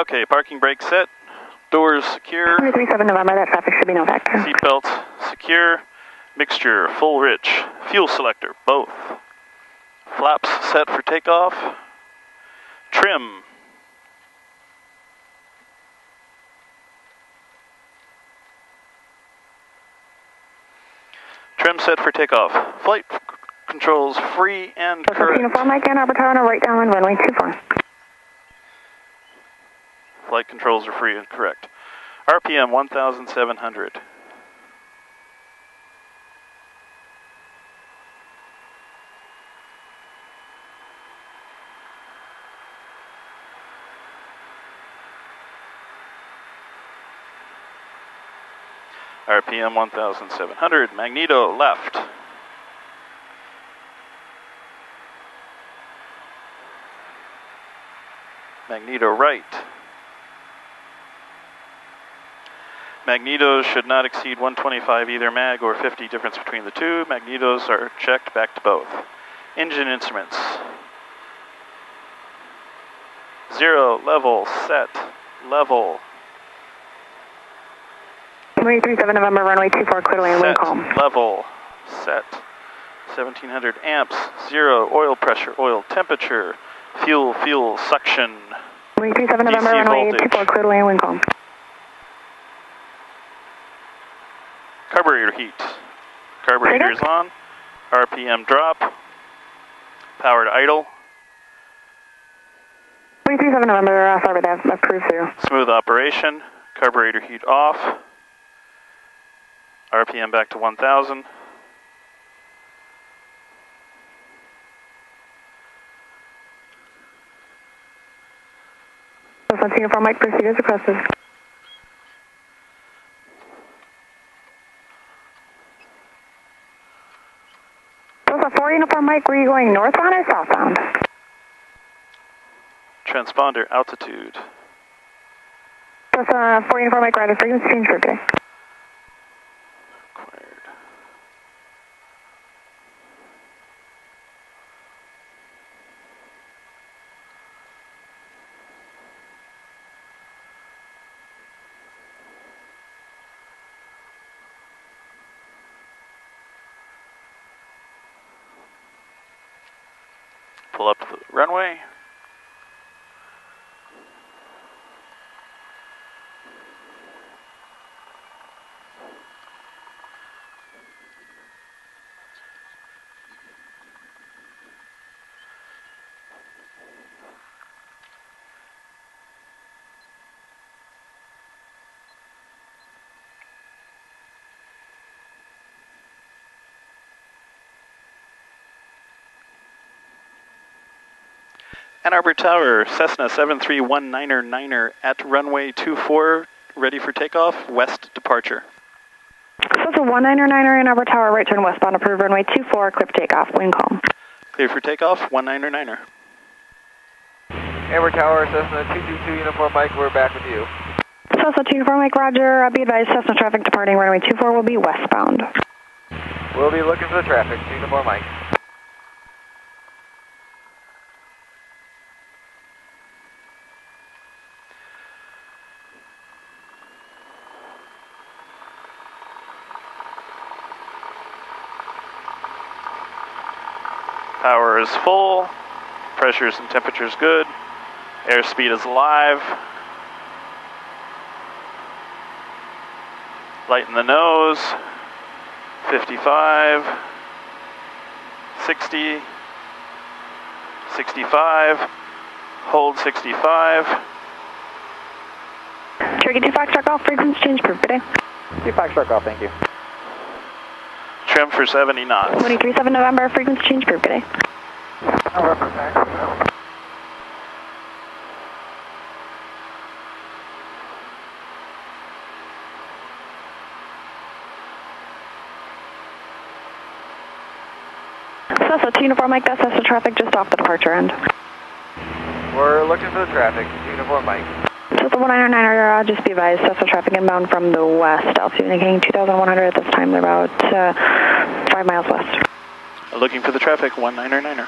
Okay, parking brake set, doors secure. 337 November, that traffic should be no factor. Seatbelts secure, mixture full rich, fuel selector both. Flaps set for takeoff, trim. Trim set for takeoff. Flight controls free and correct. Uniform Mike Ann Arbor Tower, right down on runway 24. Flight controls are free and correct. RPM 1,700. RPM 1,700, magneto left. Magneto right. Magnetos should not exceed 125 either mag or 50 difference between the two. Magnetos are checked back to both. Engine instruments. Zero, level, set, level. 337 November, runway 24, clear land, wind calm. Level, set, 1700 amps, zero, oil pressure, oil temperature, fuel suction, 337 November, runway 24, clear land, wind calm. Carburetor heat. Carburetor is on. RPM drop. Power to idle. 337 November, sorry about that, approved through. Smooth operation. Carburetor heat off. RPM back to 1,000. Southwest Uniform Mike, proceed as requested. Southwest 4 Uniform Mike, were you going northbound or southbound? Transponder altitude. Southwest 4 Uniform Mike, radar frequency change for today. Up the runway. Ann Arbor Tower, Cessna 7319er at runway 24, ready for takeoff, west departure. Cessna 19er Ann Arbor Tower, right turn westbound, approved runway 24, clip takeoff, wind calm. Clear for takeoff, 19er. Ann Arbor Tower, Cessna 222 Uniform Mike, we're back with you. Cessna 2 Uniform Mike, roger, be advised Cessna traffic departing runway 24 will be westbound. We'll be looking for the traffic, 2 Uniform Mike. Power is full, pressures and temperatures good, airspeed is live. Lighten the nose, 55, 60, 65, hold 65. Turkey 2 Fox, truck off, frequency change, proof today. 2 Fox, truck off, thank you. Trim for 70 knots. 237 November, frequency change group today. Cessna 2 Uniform Mike, that's Cessna traffic just off the departure end. We're looking for the traffic, 2 Uniform Mike. Cessna 199er, just be advised, Cessna traffic inbound from the west, altitude indicating 2,100 at this time, they're about 5 miles west. Looking for the traffic, 199er.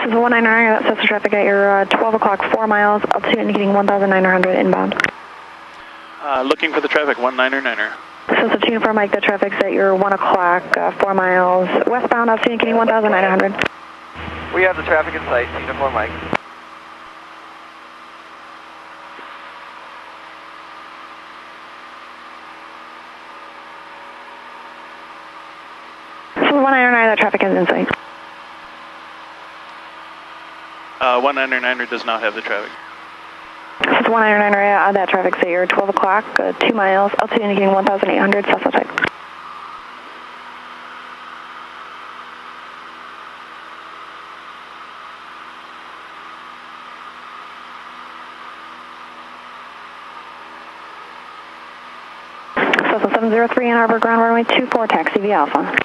This is 199, that says the traffic at your 12 o'clock, 4 miles, altitude indicating 1,900 inbound. Looking for the traffic, 199er. This is a tune for Mike, the traffic's at your 1 o'clock, 4 miles, westbound, altitude indicating 1,900. We have the traffic in sight, tune for Mike. This is 199, that traffic is in sight. 199er does not have the traffic. This is 199er, that traffic's at your 12 o'clock, 2 miles, altitude indicating 1,800, Cessna type. Cessna 703, Ann Arbor, ground runway 24, taxi V Alpha.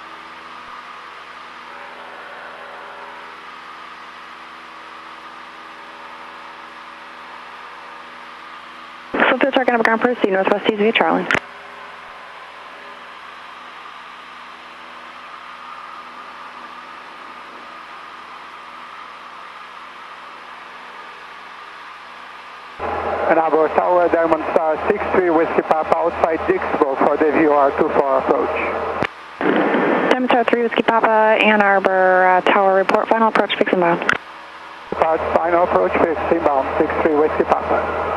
Target number ground proceed northwest east via Charlie. And Arbor Tower, Diamond Star 63 Whiskey Pop outside Dixboro for the VOR 24 approach. Diamond Star 3 Whiskey Papa, Ann Arbor Tower report final approach fix inbound. Depart final approach fix inbound 63 Whiskey Papa.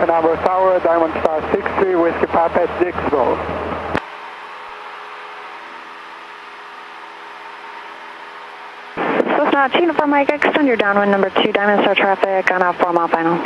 And Arbor Tower, Diamond Star 63, Whiskey Papa at Dixboro. So it's not uniform, Mike. Extend your downwind number 2, Diamond Star traffic on a 4-mile final.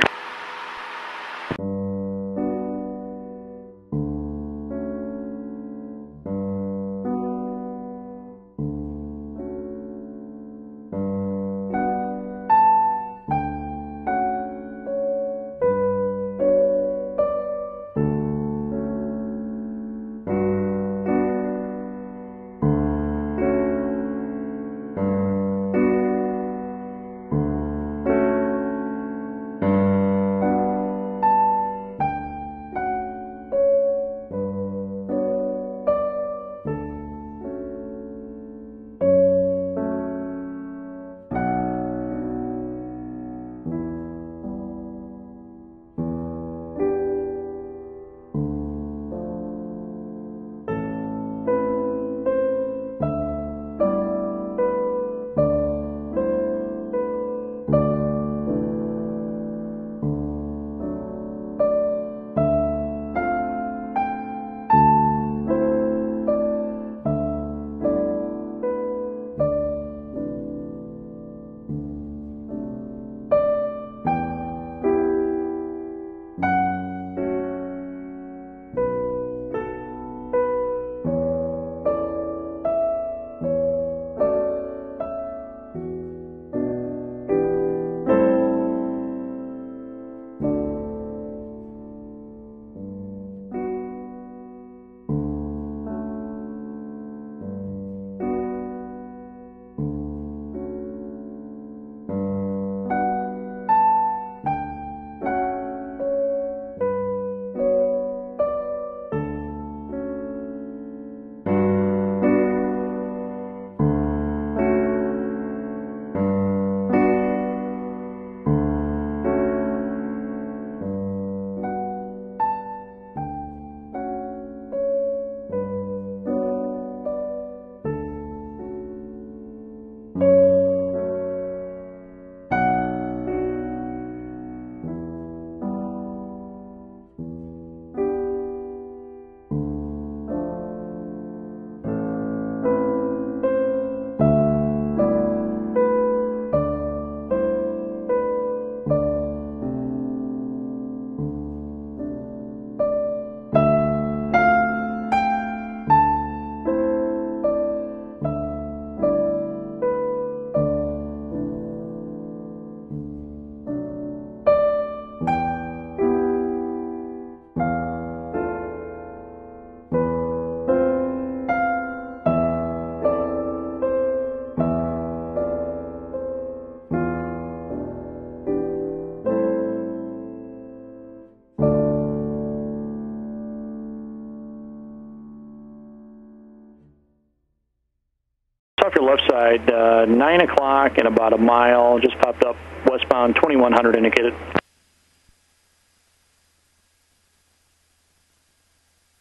off your left side, 9 o'clock and about a mile, just popped up westbound 2100 indicated.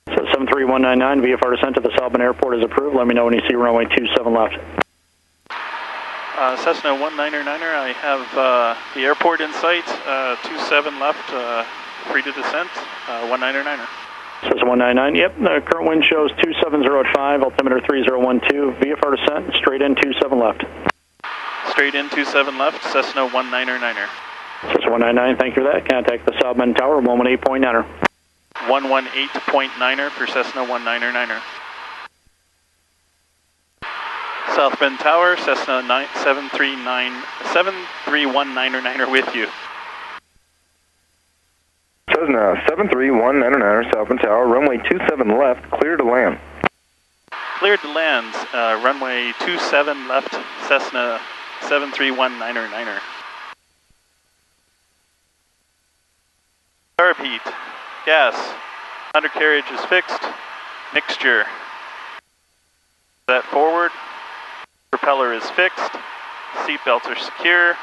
So 73199, VFR descent to the South Bend Airport is approved. Let me know when you see runway 27 left. Cessna 199er, I have the airport in sight, 27 left, free to descent, 199er. Cessna 199, yep, the current wind shows 270 at 5, altimeter 3012, VFR descent, straight in 27 left. Straight in 27 left, Cessna 199er. Cessna 199, thank you for that. Contact the South Bend Tower, 118.9er. 118.9er for Cessna 199er. South Bend Tower, Cessna 73199er with you. Cessna 73199er, South Bend Tower, runway 27 left, clear to land. Clear to land, runway 27 left, Cessna 73199er. I repeat, gas, undercarriage is fixed, mixture, set forward. Propeller is fixed, seat belts are secure,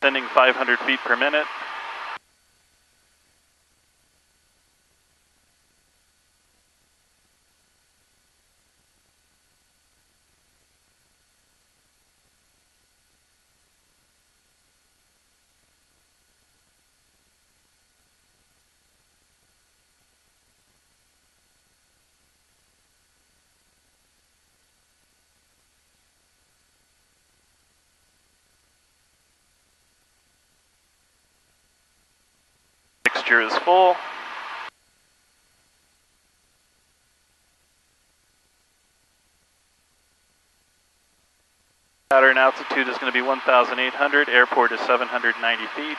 sending 500 feet per minute. Is full. Pattern altitude is going to be 1,800. Airport is 790 feet.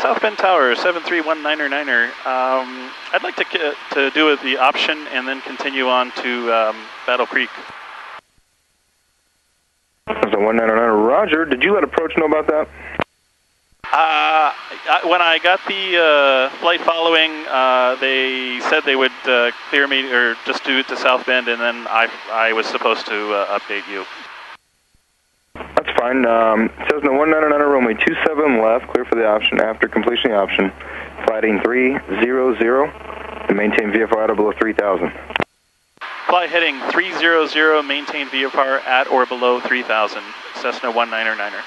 South Bend Tower, 73199er. I'd like to do the option and then continue on to Battle Creek. So 199, Roger. Did you let approach know about that? When I got the flight following, they said they would clear me or just do it to South Bend, and then I was supposed to update you. That's fine. Cessna 199, runway 27 left, clear for the option after completion of the option. Flighting 300 and maintain VFR at or below 3000. Fly heading 300, maintain VFR at or below 3000. Cessna 199er.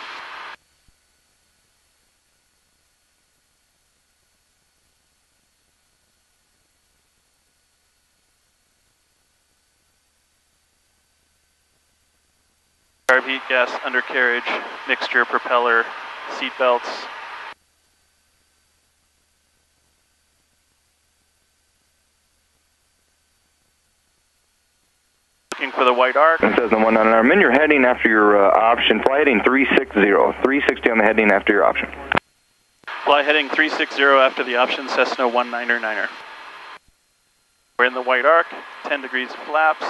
Repeat, gas, undercarriage, mixture, propeller, seat belts. Looking for the white arc. It says the 199. I'm in your heading after your option. Fly heading 360. 360 on the heading after your option. Fly heading 360 after the option, Cessna 199er. We're in the white arc, 10 degrees flaps.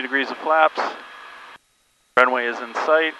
Degrees of flaps. Runway is in sight.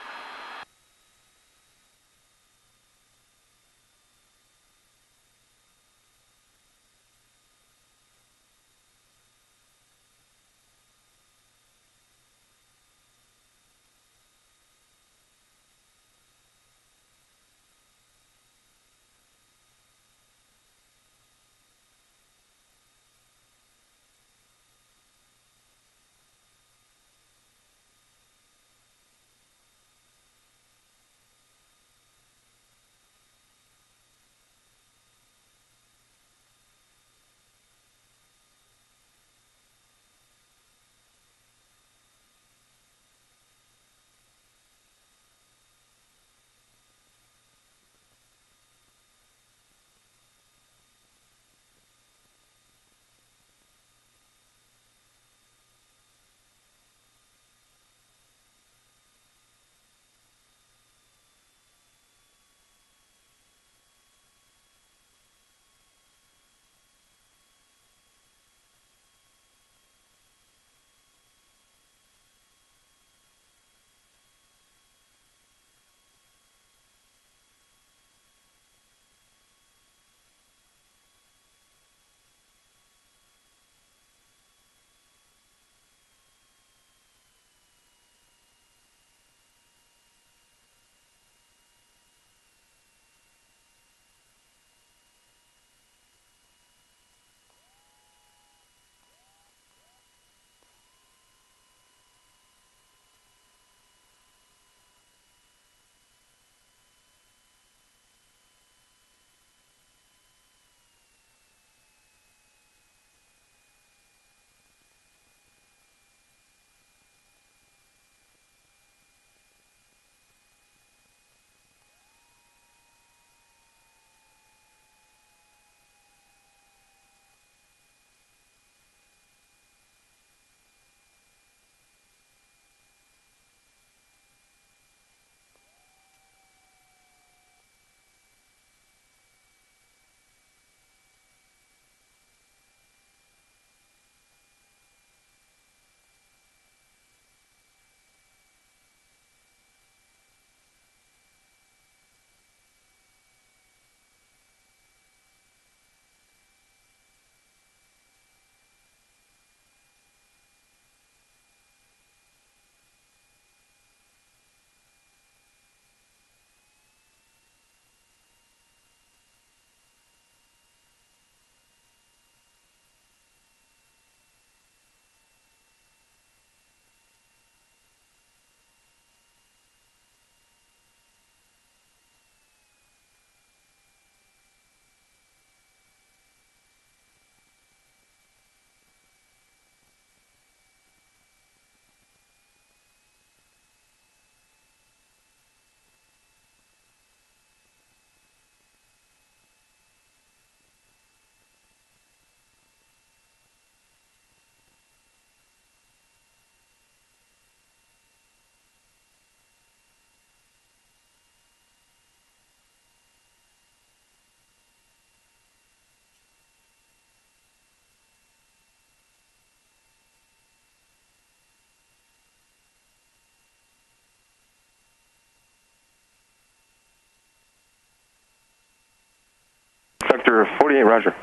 Roger, 48, roger.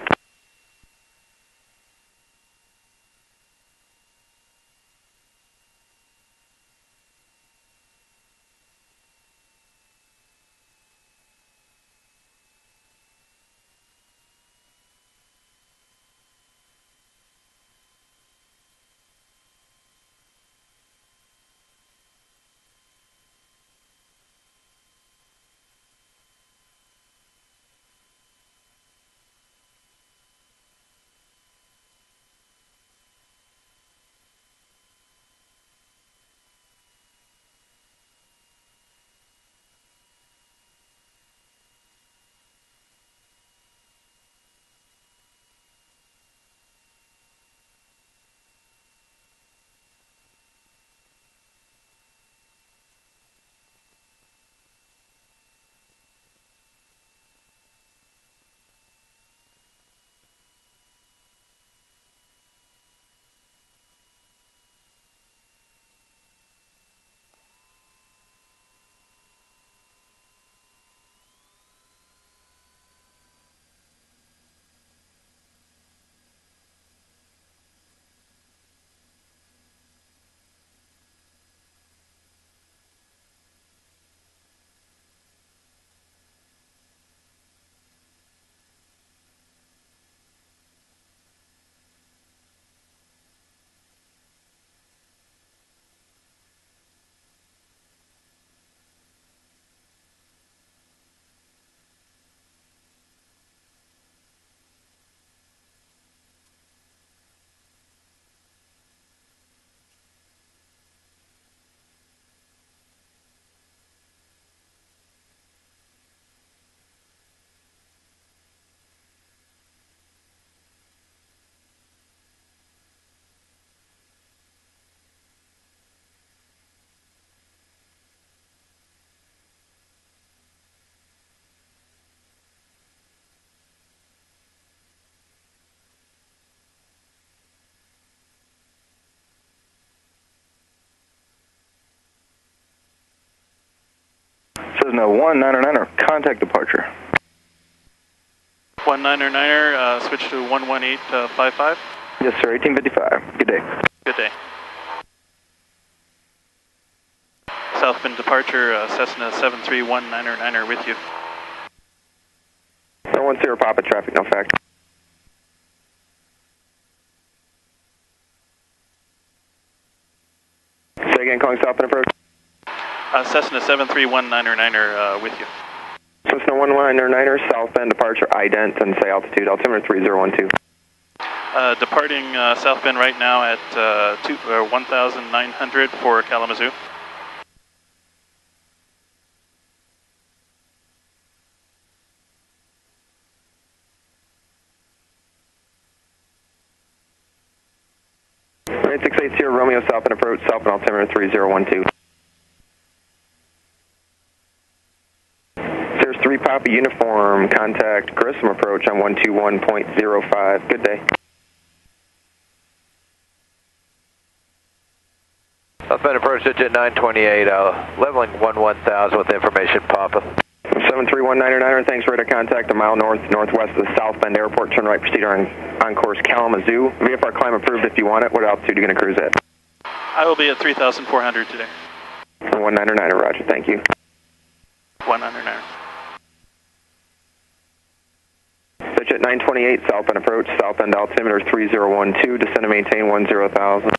No, 199er, contact departure. 199er, switch to 11855. Yes, sir, 1855. Good day. Good day. South Bend departure, Cessna 73199er with you. 110 Papa traffic, no factor. Say again, calling South Bend approach. Cessna 73199er with you. Cessna 119er, South Bend departure, ident, and say altitude, altimeter 3012. Departing South Bend right now at 1900 for Kalamazoo. Right, 680 Romeo, South Bend approach, South Bend altimeter 3012. Copy uniform, contact Grissom approach on 121.05. Good day. South Bend approach digit 928, leveling 11000 with information, Papa. 73199, thanks, radar contact a mile north, northwest of the South Bend Airport. Turn right, proceed on course Kalamazoo. VFR climb approved if you want it. What altitude are you going to cruise at? I will be at 3,400 today. 199, roger, thank you. 199. At 928, South Bend approach, South Bend altimeter 3012, descend and maintain 100,000.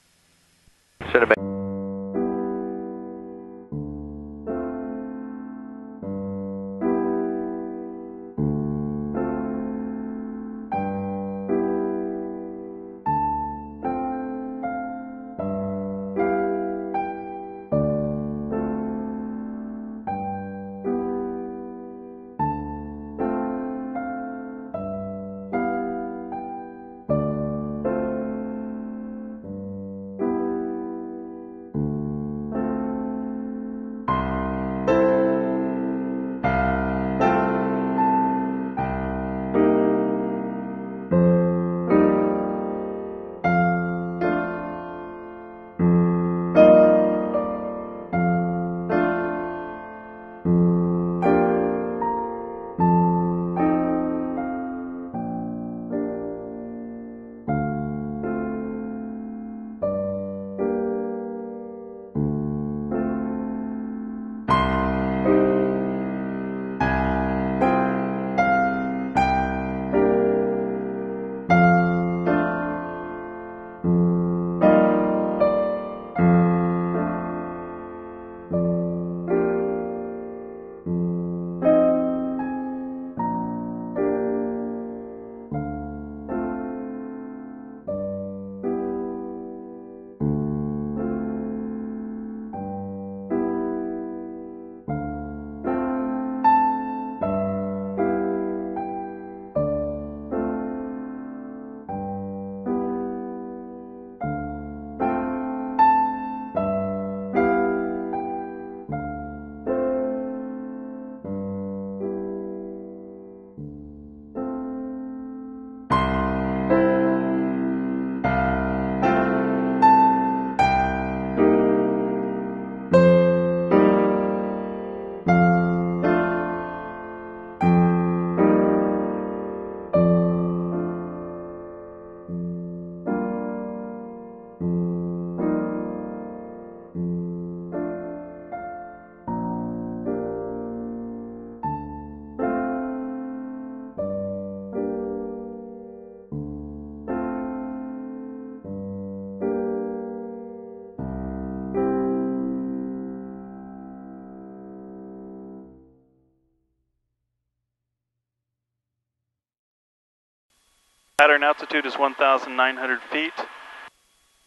Pattern altitude is 1,900 feet.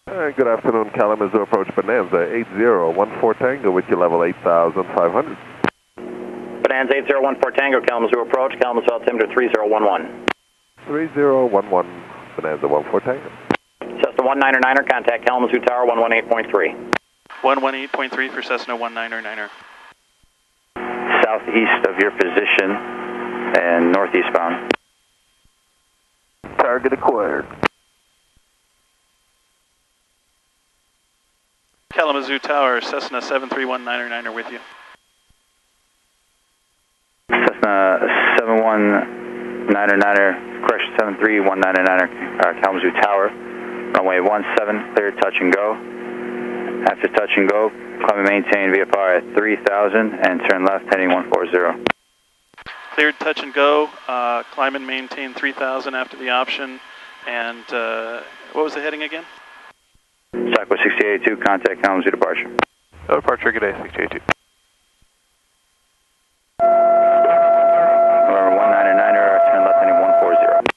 Good afternoon, Kalamazoo approach Bonanza 8014 Tango with your level 8,500. Bonanza 8014 Tango, Kalamazoo approach, Kalamazoo altimeter 3011. 3011, Bonanza 14 Tango. Cessna 199er, contact Kalamazoo Tower 118.3. 118.3 for Cessna 199er. Southeast of your position and northeastbound. Target acquired. Kalamazoo Tower, Cessna 73199er with you. Cessna 71999er, correction 73199er, Kalamazoo Tower, runway 17, clear touch and go. After touch and go, climb and maintain VFR at 3000 and turn left heading 140. Cleared touch and go, climb and maintain 3000 after the option, and what was the heading again? Southwest 682, contact Kalamazoo departure. No departure, good day, 682. Remember 199er, turn left heading 140.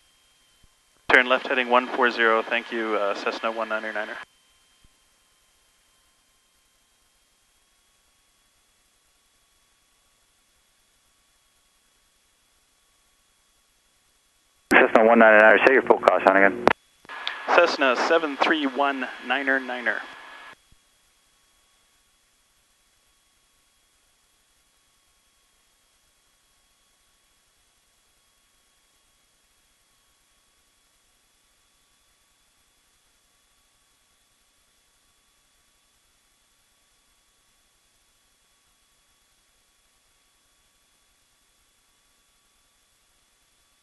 Turn left heading 140, thank you, Cessna 199er. Cessna 199er, say your full call sign again. Cessna 73199er.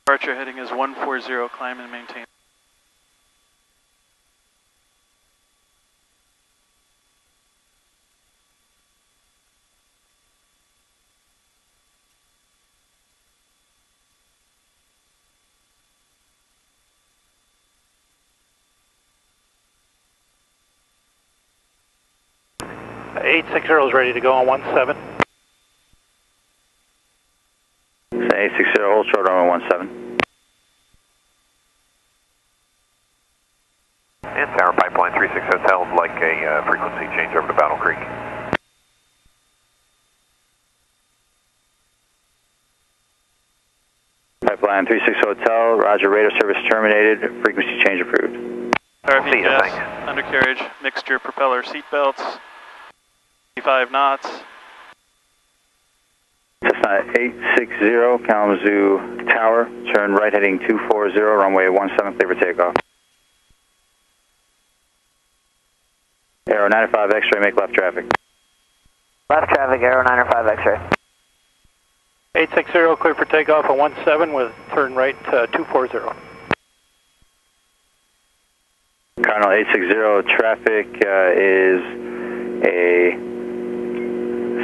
Departure heading is 140, climb and maintain. Eight 60 is ready to go on 17. 860, hold short on 17. And Tower Pipeline 36 has held like a frequency change over to Battle Creek. Pipeline 36 Hotel, Roger, radar service terminated, frequency change approved. RFE, undercarriage, mixture, propeller, seat belts. 5 knots. Cessna 860, Kalamazoo Tower, turn right heading 240, runway 17, clear for takeoff. Arrow 95 X-ray, make left traffic. Left traffic, Arrow 95 X-ray. 860, clear for takeoff on 17 with turn right 240. Cardinal 860, traffic is a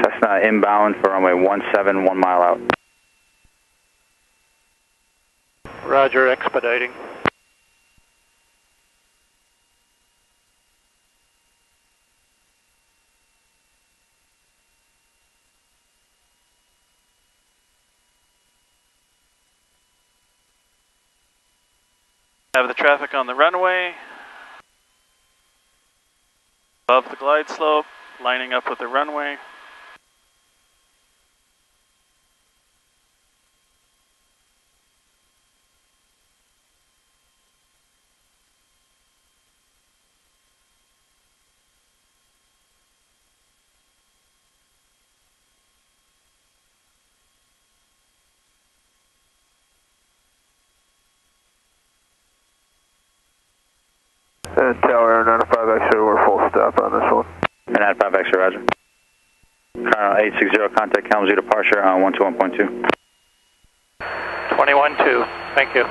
Cessna inbound for runway 17, 1 mile out. Roger, expediting. Have the traffic on the runway, above the glide slope, lining up with the runway. Tower 95 X-ray, we're full stop on this one. 95 X-ray, roger. Cardinal 860, contact Kalamazoo departure on 121.2. 212, thank you.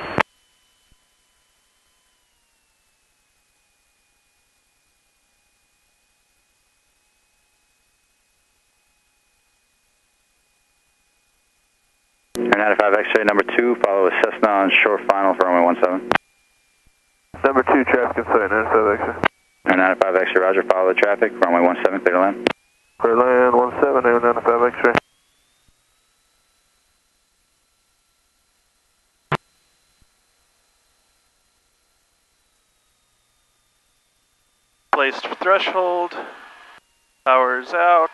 And 95 X-ray, number 2, follow with Cessna on shore final for runway 17. Number 2, traffic inside, 95 X-ray. 95 X-ray, roger, follow the traffic, runway 17, clear to land. Clear land, 17, 95 X-ray. placed threshold, power's out.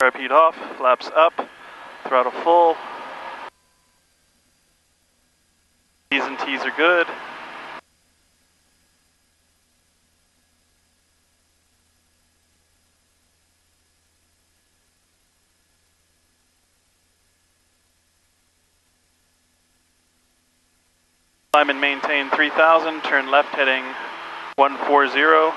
Parachute off, flaps up, throttle full. P's and T's are good. Climb and maintain 3000, turn left heading 140.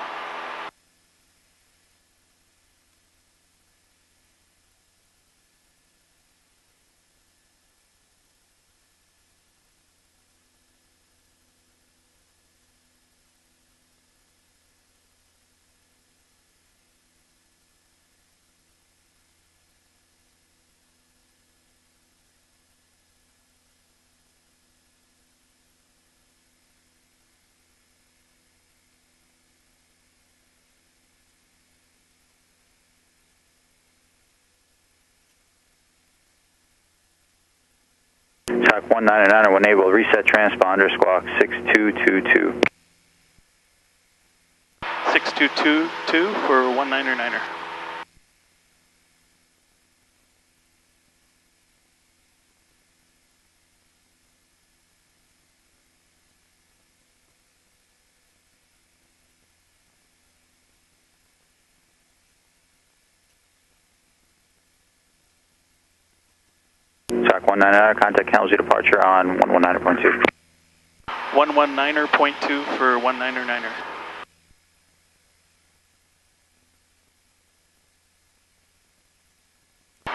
Shock 199 will enable reset transponder, squawk 6222. 6222 for 199er. Shock 199, contact Kalamazoo departure on 119.2. 119.2 for 199er.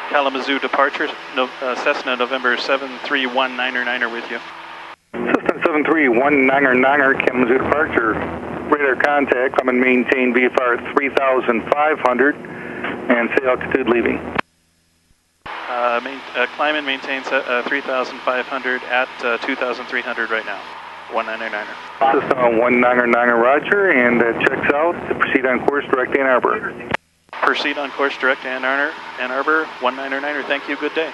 Kalamazoo departure, Cessna November 73199er with you. System 73199er, Kalamazoo departure. Radar contact, come and maintain VFR 3500 and say altitude leaving. Climb and maintain 3,500 at 2,300 right now, 199er. System on 199er, roger, and that checks out. Proceed on course, direct Ann Arbor. Proceed on course, direct Ann Arbor, 199er, thank you, good day.